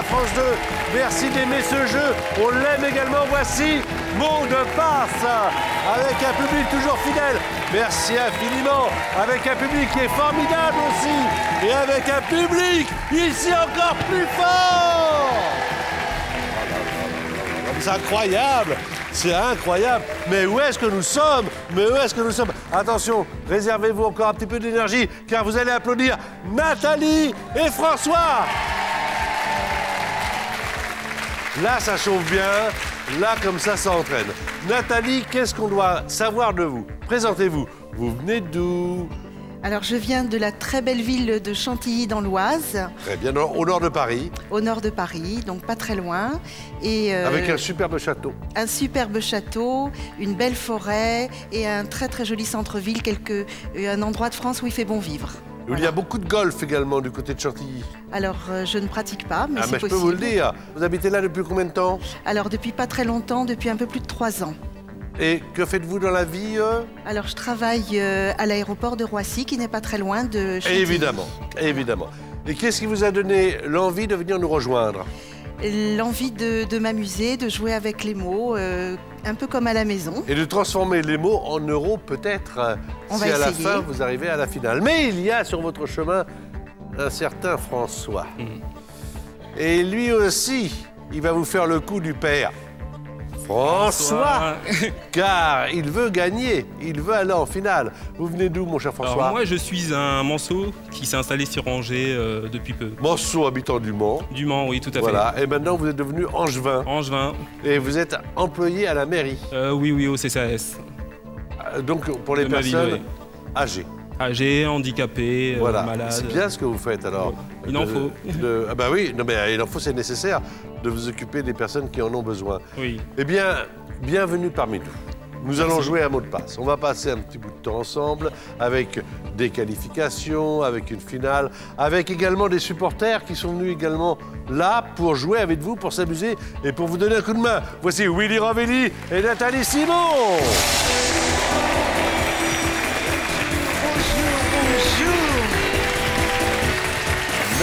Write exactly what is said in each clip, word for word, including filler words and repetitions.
à France deux. Merci d'aimer ce jeu. On l'aime également. Voici Mot de Passe avec un public toujours fidèle. Merci infiniment. Avec un public qui est formidable aussi. Et avec un public ici encore plus fort. C'est incroyable. C'est incroyable. Mais où est-ce que nous sommes? Mais où est-ce que nous sommes? Attention, réservez-vous encore un petit peu d'énergie, car vous allez applaudir Nathalie et François. Là, ça chauffe bien. Là, comme ça, ça entraîne. Nathalie, qu'est-ce qu'on doit savoir de vous? Présentez-vous. Vous venez d'où? Alors, je viens de la très belle ville de Chantilly, dans l'Oise. Très bien, au nord de Paris. Au nord de Paris, donc pas très loin. Et euh, avec un superbe château. Un superbe château, une belle forêt et un très très joli centre-ville, quelque, un endroit de France où il fait bon vivre. Voilà. Il y a beaucoup de golf également du côté de Chantilly. Alors, euh, je ne pratique pas, mais ah, c'est possible. Je peux vous le dire. Vous habitez là depuis combien de temps? Alors, depuis pas très longtemps, depuis un peu plus de trois ans. Et que faites-vous dans la vie? euh Alors, je travaille euh, à l'aéroport de Roissy, qui n'est pas très loin de Chantilly. Évidemment, évidemment. Et qu'est-ce qui vous a donné l'envie de venir nous rejoindre? L'envie de, de m'amuser, de jouer avec les mots, euh, un peu comme à la maison. Et de transformer les mots en euros, peut-être, hein, si à la fin, vous arrivez à la finale. Mais il y a sur votre chemin un certain François. Mmh. Et lui aussi, il va vous faire le coup du père. François, car il veut gagner, il veut aller en finale. Vous venez d'où, mon cher François? Alors, moi, je suis un Manceau qui s'est installé sur Angers euh, depuis peu. Manceau, habitant du Mans. Du Mans, oui, tout à voilà. fait. Voilà, et maintenant, vous êtes devenu Angevin. Angevin. Et vous êtes employé à la mairie. Euh, oui, oui, au C C A S. Donc, pour les De personnes ville, oui. âgées. Âgés, handicapés, voilà. euh, malades. C'est bien ce que vous faites, alors. Il en de, faut. De, ah bah oui, non, mais il en faut, c'est nécessaire de vous occuper des personnes qui en ont besoin. Oui. Eh bien, bienvenue parmi nous. Nous Merci. allons jouer à Mot de Passe. On va passer un petit bout de temps ensemble avec des qualifications, avec une finale, avec également des supporters qui sont venus également là pour jouer avec vous, pour s'amuser et pour vous donner un coup de main. Voici Willy Rovelli et Nathalie Simon.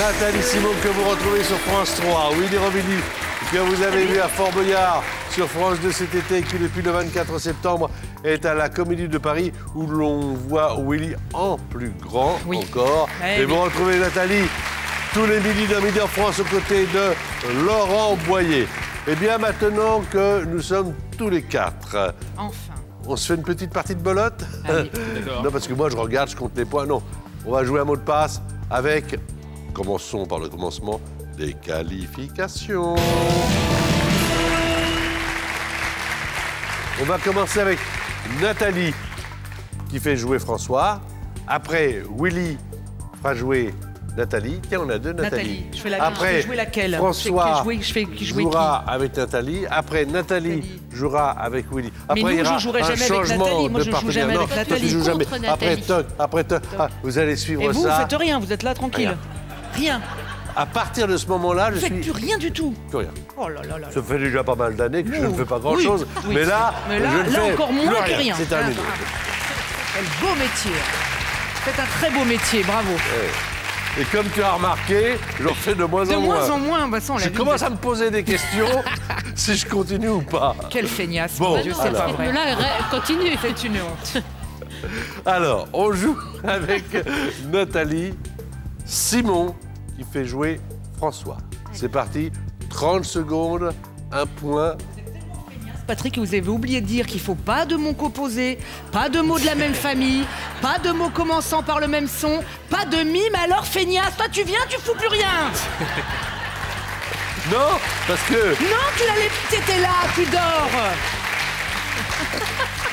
Nathalie Simon que vous retrouvez sur France trois, Willy Rovelli que vous avez vu à Fort-Beuillard sur France deux cet été, qui depuis le vingt-quatre septembre est à la Comédie de Paris où l'on voit Willy en plus grand oui. encore. Allez, et vous retrouvez Nathalie tous les midis dans Midi en France aux côtés de Laurent Boyer. Et bien maintenant que nous sommes tous les quatre. Enfin. On se fait une petite partie de belote? Allez, non, parce que moi je regarde, je compte les points. Non, on va jouer un mot de passe avec... Commençons par le commencement des qualifications. On va commencer avec Nathalie qui fait jouer François. Après, Willy fera jouer Nathalie. Tiens, on a deux Nathalie. Nathalie. Je fais la... Après, je fais laquelle? François je fais, je fais, je fais, je jouera qui avec Nathalie. Après, Nathalie, Nathalie jouera avec Willy. Après, mais nous, il y aura je un changement Moi, de partenaire. Non, toi, tu joues jamais. Nathalie. Après, toc, après, toc. Ah, vous allez suivre ça. Et vous, ça. vous faites rien. Vous êtes là, tranquille. Rien. Rien. À partir de ce moment-là, je suis... Vous ne faites plus rien du tout. Plus rien. Oh là là là. Ça fait déjà pas mal d'années que no. je ne fais pas grand-chose. Oui. Oui. Mais là, mais là, je là fais encore moins que rien. C'est un ah, quel beau métier. C'est un très beau métier, bravo. Ouais. Et comme tu as remarqué, j'en fais de moins de en moins. De moins en moins, bah ça, on l'a vu. Je commence à me poser des questions si je continue ou pas. Quelle feignasse. Bon, je sais pas. Mais là, continue, c'est une honte. Alors, on joue avec Nathalie Simon qui fait jouer François. C'est parti, trente secondes, un point. Patrick, vous avez oublié de dire qu'il ne faut pas de mots composés, pas de mots de la même famille, pas de mots commençant par le même son, pas de mime, alors feignasse, toi tu viens, tu fous plus rien. Non, parce que... Non, tu l'allais, t'étais là, tu dors.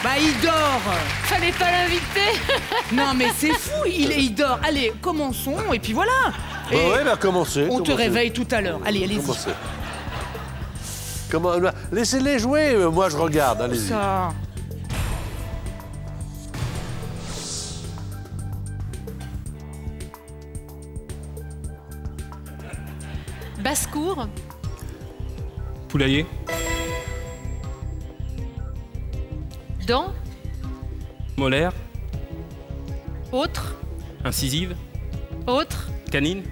Bah, il dort. Fallait pas l'inviter. Non, mais c'est fou, il, il dort. Allez, commençons, et puis voilà. Bah et ouais, bah commencez. On commencez. te réveille tout à l'heure. Allez, allez-y. Comment... Laissez-les jouer, moi je regarde, allez-y. Basse-cour. Poulailler. Dent. Molaire. Autre. Incisive. Autre. Canine.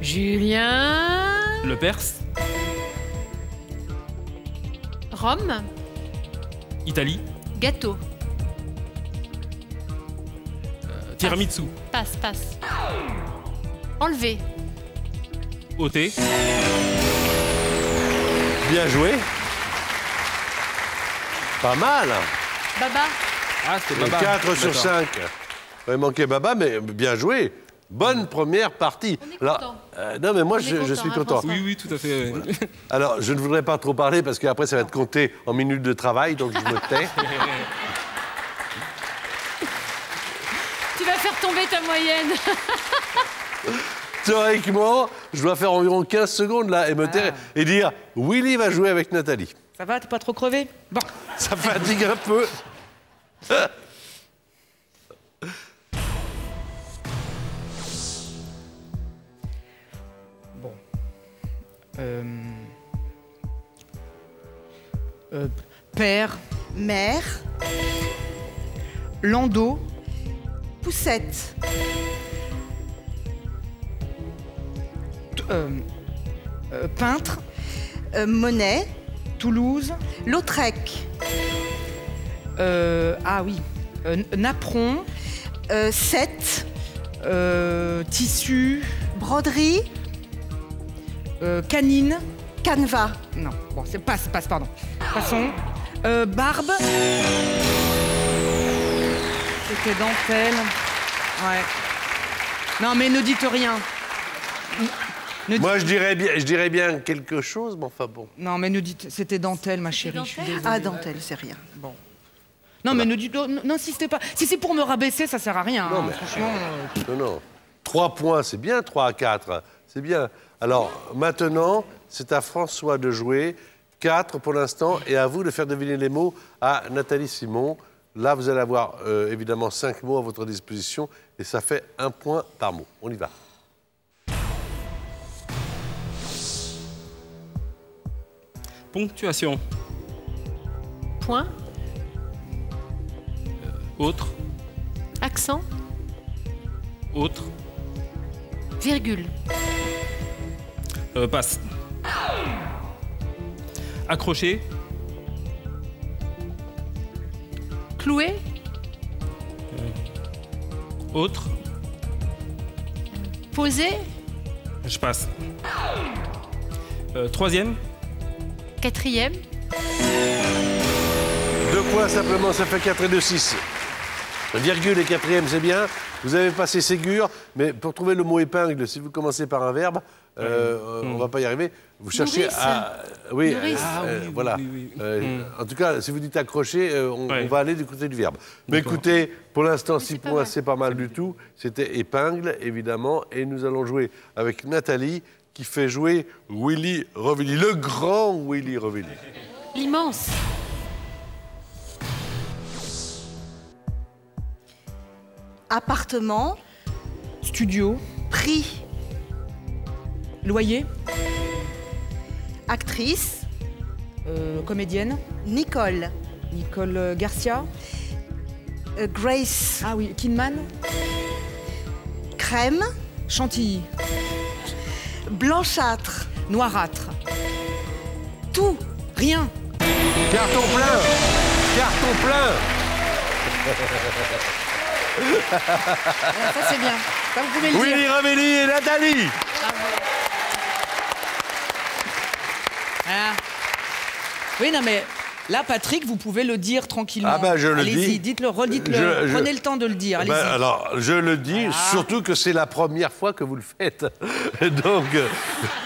Julien... Le Perse. Rome. Italie. Gâteau. Euh, tiramisu. Passe, passe. Enlevé. Ôté. Bien joué. Pas mal. Baba. Ah, c'était Baba. quatre sur cinq. Il manquait Baba, mais bien joué. Bonne première partie. On est content. Alors, euh, non, mais moi, je, content, je suis hein, content. Oui, oui, tout à fait. Voilà. Alors, je ne voudrais pas trop parler parce qu'après, ça va être compté en minutes de travail, donc je me tais. Tu vas faire tomber ta moyenne. Théoriquement, je dois faire environ quinze secondes, là, et me taire ah. et dire « Willy va jouer avec Nathalie ». Ça va, t'es pas trop crevé? Bon. Ça fatigue un peu. Euh... Euh, père. Mère. Landau. Poussette. Euh, euh, peintre. Euh, Monet. Toulouse. Lautrec. Euh, ah oui. Euh, napperon. Euh, Sète. Euh, tissu. Broderie. Euh, canine. Canevas. Non, bon, c'est passe, passe, pardon. Passons. Euh, barbe. C'était dentelle. Ouais. Non, mais ne dites rien. Ne dites... Moi, je dirais, bien, je dirais bien quelque chose, mais enfin bon. Non, mais ne dites... C'était dentelle, ma chérie. Dentelle. Je suis ah, dentelle, c'est rien. Bon. Non, voilà. Mais ne dites... N'insistez pas. Si c'est pour me rabaisser, ça sert à rien. Non, hein, mais... franchement... Euh... Non, non. trois points, c'est bien, trois à quatre. C'est bien. Alors, maintenant, c'est à François de jouer, quatre pour l'instant, et à vous de faire deviner les mots à Nathalie Simon. Là, vous allez avoir euh, évidemment cinq mots à votre disposition, et ça fait un point par mot. On y va. Ponctuation. Point. Euh, autre. Accent. Autre. Virgule. Euh, passe. Accroché. Cloué. Euh, autre. Posé. Je passe. Euh, troisième. Quatrième. Deux points simplement, ça fait quatre et deux, six. Virgule et quatrième, c'est bien. Vous avez passé Ségur, mais pour trouver le mot épingle, si vous commencez par un verbe, euh, mmh. on ne va pas y arriver. Vous cherchez Nourrice. à... Oui, euh, ah, oui, euh, oui voilà. Oui, oui. Euh, mmh. En tout cas, si vous dites accrocher, euh, on, ouais. on va aller du côté du verbe. Mais écoutez, pour l'instant, six points, c'est pas mal du tout. C'était épingle, évidemment, et nous allons jouer avec Nathalie, qui fait jouer Willy Rovelli, le grand Willy Rovelli. L'immense. Appartement. Studio. Prix. Loyer. Actrice. Euh, comédienne. Nicole. Nicole Garcia. Euh, Grace. Ah oui, Kidman. Crème. Chantilly. Blanchâtre. Noirâtre. Tout. Rien. Carton plein. Carton plein. Ça c'est bien. Ça, vous pouvez le Willy dire. Rovelli et Nathalie. Ah, voilà. Oui, non mais là, Patrick, vous pouvez le dire tranquillement. Ah ben, bah, je le dis. Allez-y, dites-le, redites-le. Je, je... Prenez le temps de le dire. Allez-y. Bah, alors, je le dis, ah. surtout que c'est la première fois que vous le faites. Donc,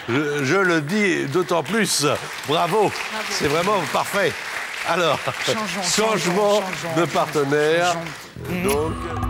je, je le dis d'autant plus. Bravo. Bravo. C'est vraiment parfait. Alors, changeons, changement changeons, de changeons, partenaire. Changeons. Donc...